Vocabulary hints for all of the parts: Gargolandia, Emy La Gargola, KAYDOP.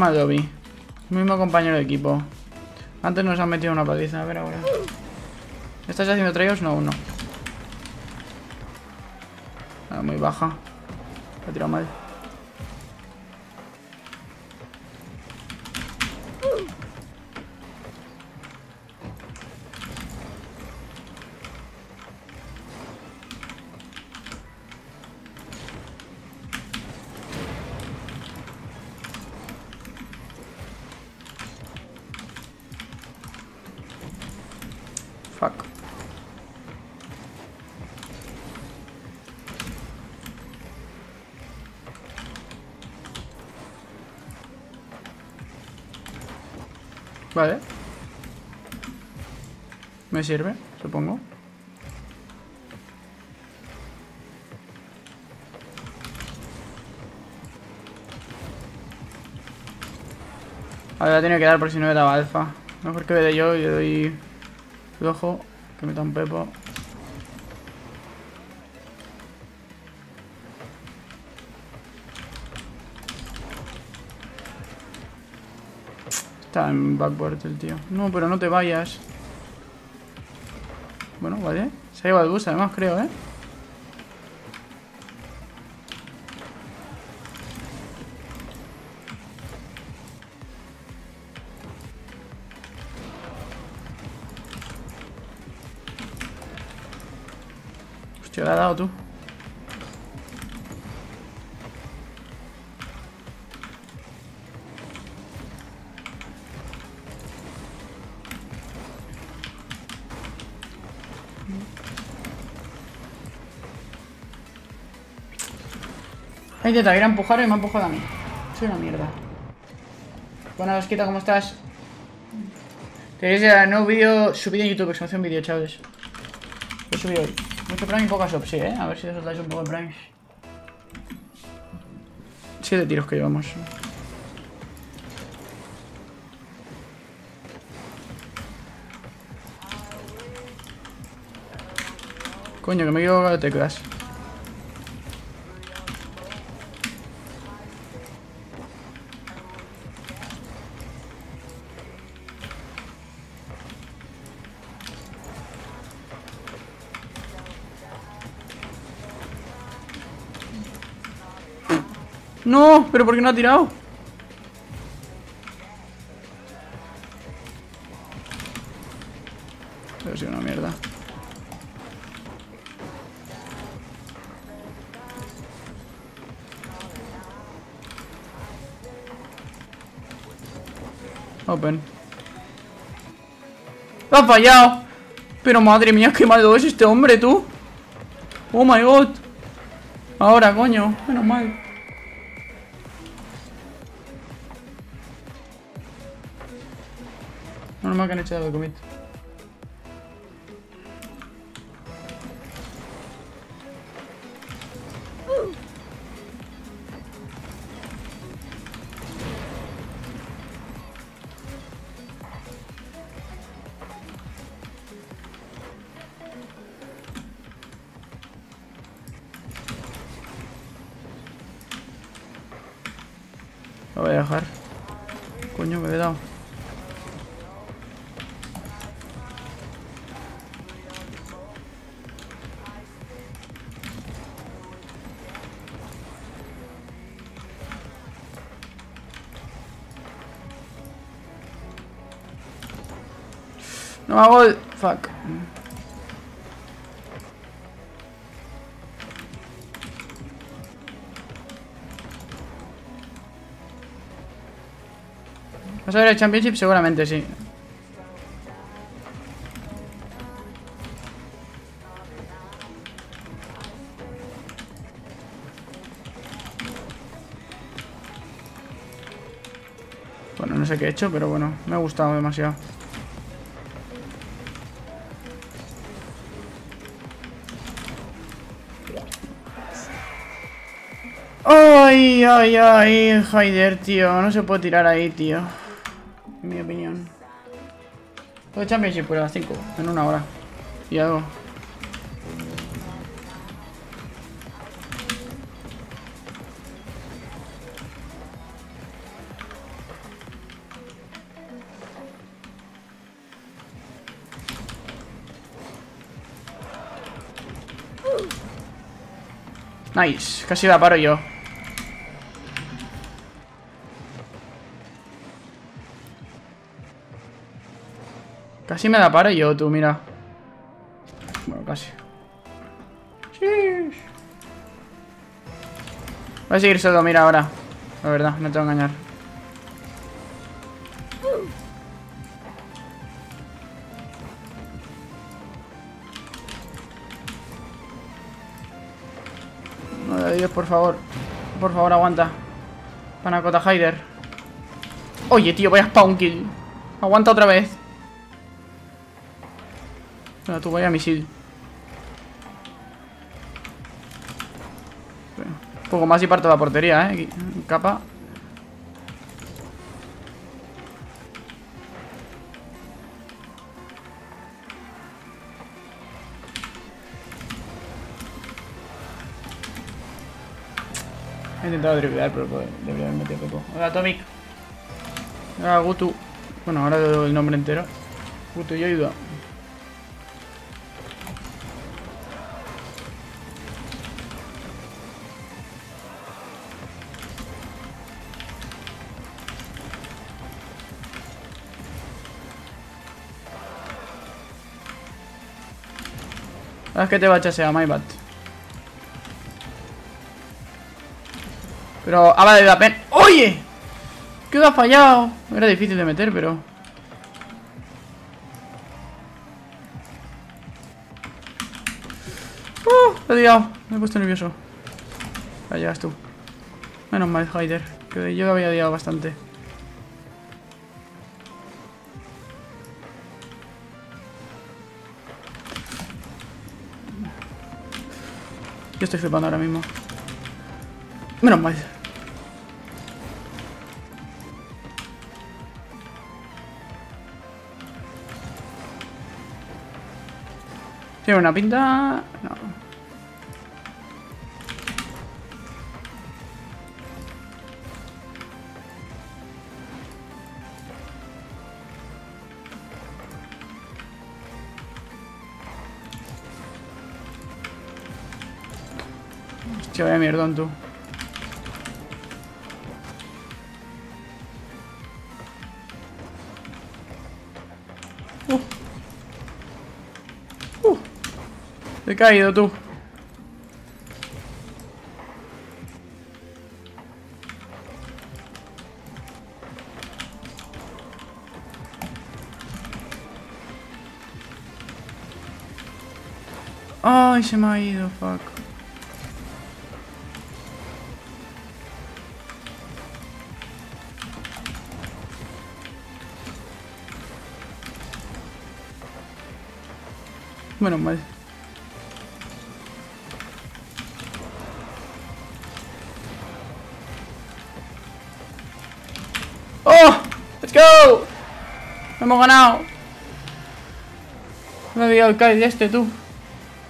misma lobby, mismo compañero de equipo. Antes nos han metido una paliza, a ver ahora. ¿Estás haciendo tryouts? No, uno. Ah, muy baja. La ha tirado mal. Fuck. Vale. Me sirve, supongo. Ahora la tengo que dar por si no me daba alfa. Mejor que veré yo y le doy... Flojo, que meta un pepo. Está en backward el tío. No, pero no te vayas. Bueno, vale. Se ha llevado el bus además, creo, ¿eh? Te la has dado tú. Ahí te voy a empujar y me ha empujado a mí. Soy una mierda. Buenas, Vasquita, ¿cómo estás? Tenéis ya nuevo vídeo subido en YouTube, exclamación vídeo, chavales. Lo subí hoy. Mucho prime y pocas ops, sí, ¿eh? A ver si soltáis un poco de primes. 7 tiros que llevamos. Coño, que me he equivocado de teclas. No, pero ¿por qué no ha tirado? Pero sí, una mierda. Open. ¡Ha fallado! Pero madre mía, qué malo es este hombre, tú. Oh my god. Ahora, coño, menos mal. Normal que han echado de commit. Lo voy a dejar. Coño, me he dado. No hago el... Fuck. ¿Vas a ver el Championship? Seguramente sí. Bueno, no sé qué he hecho, pero bueno, me ha gustado demasiado. Ay, ay, ay, Haider, tío. No se puede tirar ahí, tío. En mi opinión. Todo Championship por las 5, en una hora. Y algo. Nice, casi la paro yo. Casi me la paro yo, tú, mira. Bueno, casi. Voy a seguir solo, mira, ahora. La verdad, no te voy a engañar. Madre de Dios, por favor. Por favor, aguanta. Panacota Hider. Oye, tío, vaya spawn kill. Aguanta otra vez. No, tú, vaya misil. Un poco más y parto la portería, ¿eh? Capa. He intentado driblar, pero debería haber metido poco. Hola, Atomic. Hola, Gutu. Bueno, ahora doy el nombre entero. Gutu y ayuda. Es que te va a chasear, my bad. Pero ha valido la pena. ¡Oye! ¡Que me ha fallado! Era difícil de meter, pero... ¡Lo he tirado! Me he puesto nervioso. Ahí llegas tú. Menos mal, Hider. Que yo lo había liado bastante. Yo estoy flipando ahora mismo. Menos mal. Tiene una pinta... No. Hostia, vaya mierdón, tú. Te he caído, tú. Ay, se me ha ido, fuck. Menos mal. ¡Oh! ¡Let's go! ¡Lo hemos ganado! No había el Kaid este, tú.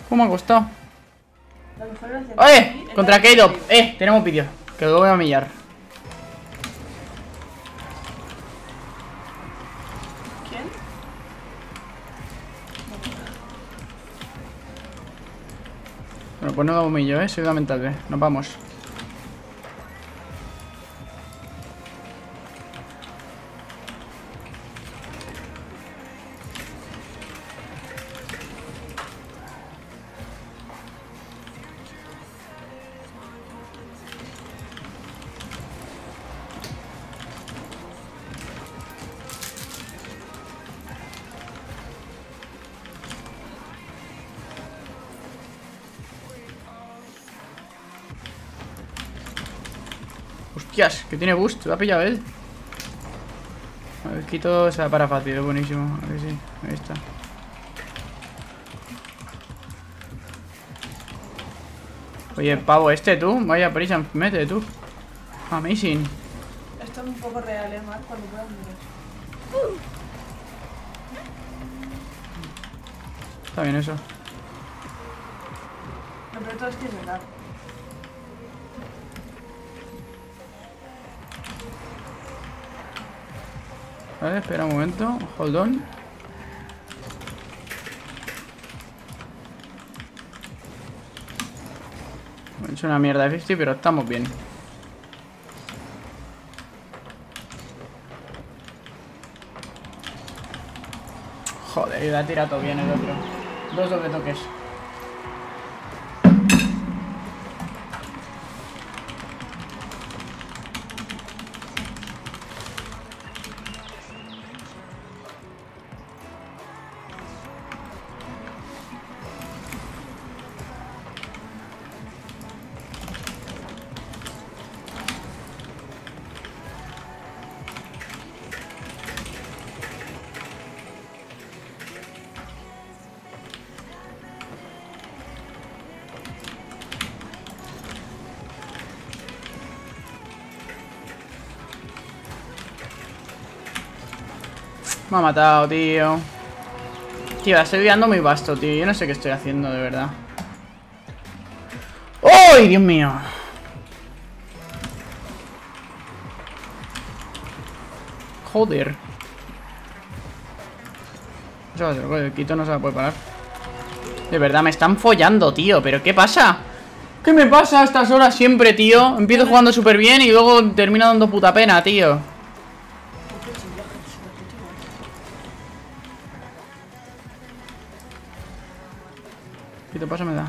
¿Cómo me ha costado? ¡Oye! Contra KAYDOP. Tenemos vídeo. Que lo voy a humillar. ¿Quién? Bueno, pues no lo humillo, soy lamentable. Nos vamos. Hostias, que tiene boost, lo ha pillado él. El quito se da para fácil, es buenísimo. A ver si, sí, ahí está. Oye, pavo este, tú. Vaya prisa, mete, tú. Amazing. Esto es un poco real, es más cuando puedas mirar. Está bien eso. Lo peor todo es que es verdad. Vale, espera un momento, hold on. Bueno, hecho una mierda de 50, pero estamos bien. Joder, y la ha tirado todo bien el otro. Dos doble toques. Me ha matado, tío. Tío, estoy viando muy vasto, tío. Yo no sé qué estoy haciendo, de verdad. ¡Ay, Dios mío! Joder. Eso va a ser, pues, el quito no se la puede parar. De verdad, me están follando, tío. ¿Pero qué pasa? ¿Qué me pasa a estas horas siempre, tío? Empiezo jugando súper bien y luego termino dando puta pena, tío. ¿Qué pasa me da?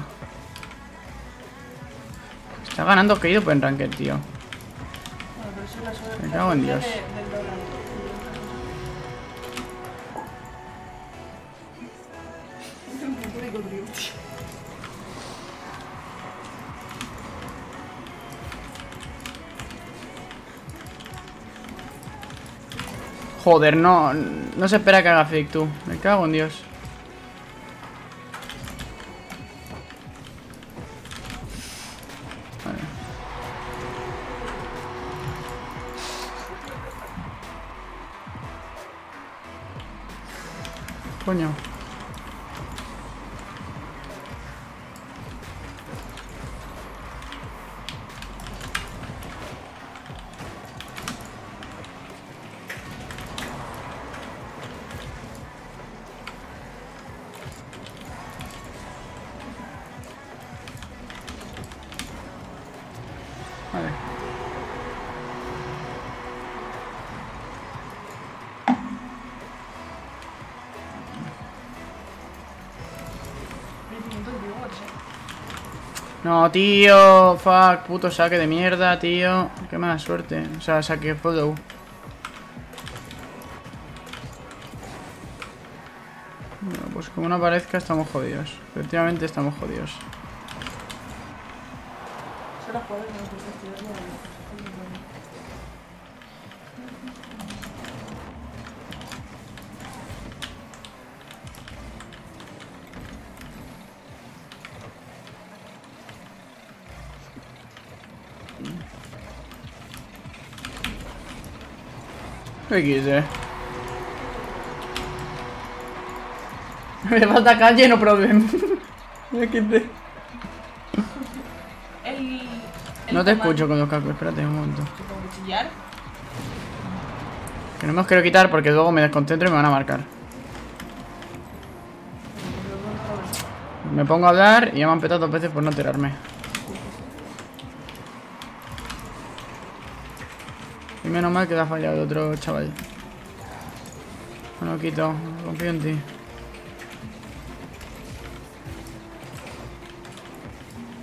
Está ganando KAYDOP en ranked, tío. Me cago en Dios. Joder, no se espera que haga fake, tú. Me cago en Dios. Coño. Vale. No, tío, fuck, puto saque de mierda, tío. Qué mala suerte. O sea, saque follow. Bueno, pues como no aparezca, estamos jodidos. Efectivamente, estamos jodidos. ¿Qué quise? Me falta calle, no problem. No te escucho con los cacos, espérate un momento. Que no me los quiero quitar porque luego me desconcentro y me van a marcar. Me pongo a hablar y ya me han petado dos veces por no enterarme. Y menos mal que te ha fallado el otro chaval. Bueno, quito, confío en ti.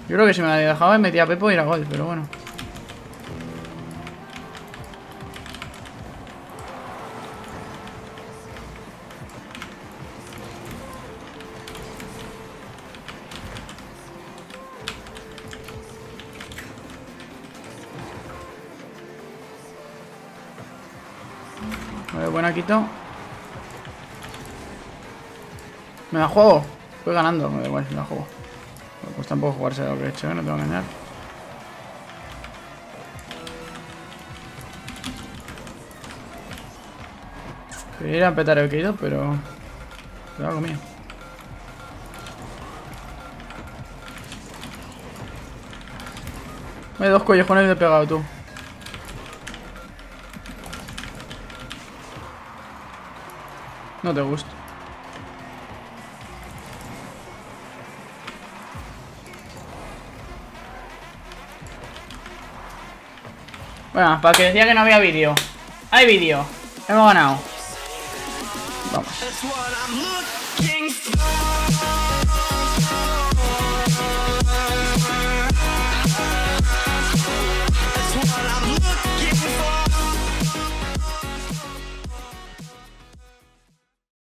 Yo creo que si me la dejaba y metía a Pepo y era gol, pero bueno. Vale, buena quito. ¿Me la juego? Voy ganando, me da igual, me la juego. Pues tampoco jugarse a lo que he hecho, ¿eh? No te voy a engañar. Quería ir a petar el KAYDOP, pero... Pero algo mío. Me he dos collejones de pegado, tú. No te gusta. Bueno, para que decía que no había vídeo. Hay vídeo. Hemos ganado. Vamos.